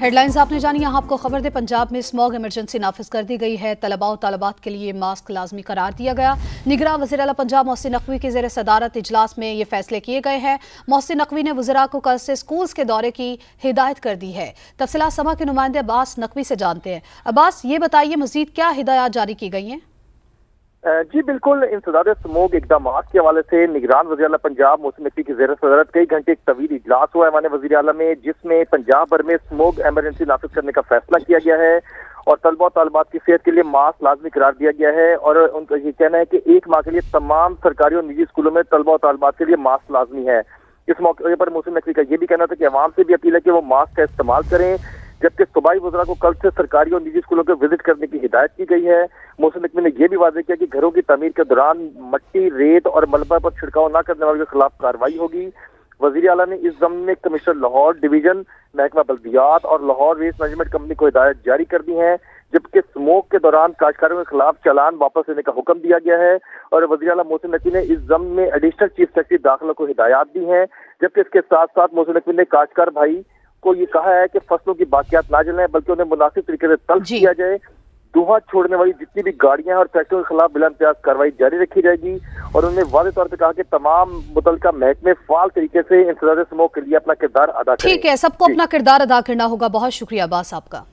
Headlines आपने जानी, यहाँ आपको खबर दे। पंजाब में स्मॉग इमरजेंसी नाफिज कर दी गई है। तलबा और तलबात के लिए मास्क लाजमी करार दिया गया। निगरां वज़ीर आला पंजाब मोहसिन नकवी के ज़ेर सदारत इजलास में ये फैसले किए गए हैं। मोहसिन नकवी ने वज़रा को कल से स्कूल्स के दौरे की हिदायत कर दी है। तफसीलात समा के नुमाइंदे अब्बास नकवी से जानते हैं। अब्बास, ये बताइए मज़ीद क्या हिदायत जारी की गई हैं? जी बिल्कुल, इंसदाद स्मोग इकदाम के हवाले से निगरान वज़ीर आला पंजाब मोहसिन नकवी की ज़ेर सदारत कई घंटे एक तवील इजलास हुआ है वज़ीर आला में, जिसमें पंजाब भर में स्मोग एमरजेंसी नाफिज करने का फैसला किया गया है और तलबा और तलबात की सेहत के लिए मास्क लाजमी करार दिया गया है। और उनका ये कहना है कि एक माह के लिए तमाम सरकारी और निजी स्कूलों में तलबा और तलबात के लिए मास्क लाजमी है। इस मौके पर मोहसिन नकवी का यह भी कहना था कि आवाम से भी अपील है कि वो मास्क का इस्तेमाल करें, जबकि सूबाई वज़रा को कल से सरकारी और निजी स्कूलों को विजिट करने की हिदायत की गई है। मोहसिन नकवी ने यह भी वादा किया कि घरों की तमीर के दौरान मिट्टी, रेत और मलबा पर छिड़काव न करने वालों के खिलाफ कार्रवाई होगी। वज़ीर आला ने इस ज़मीन में कमिश्नर लाहौर डिवीजन, महकमा बल्दियात और लाहौर वेस्ट मैनेजमेंट कंपनी को हिदायत जारी कर दी है, जबकि स्मोक के दौरान काश्तकारों के खिलाफ चालान वापस लेने का हुक्म दिया गया है। और वज़ीर आला मोहसिन नकवी ने इस ज़मीन में एडिशनल चीफ सेक्रेटरी दाखिला को हिदायत दी है, जबकि इसके साथ साथ मोहसिन नकवी ने काश्तकार भाई को ये कहा है कि फसलों की बाकियात ना जलाएं, बल्कि उन्हें मुनासिब तरीके से तलब किया जाए। धुआं छोड़ने वाली जितनी भी गाड़ियां और ट्रैक्टरों के खिलाफ बिला प्रयास कार्रवाई जारी रखी जाएगी। और उन्होंने वादे तौर पर कहा कि तमाम मुतलका महकमे फाल तरीके से इंसदाद स्मोक के लिए अपना किरदार अदा करें। ठीक है, सबको अपना किरदार अदा करना होगा। बहुत शुक्रिया अब्बास आपका।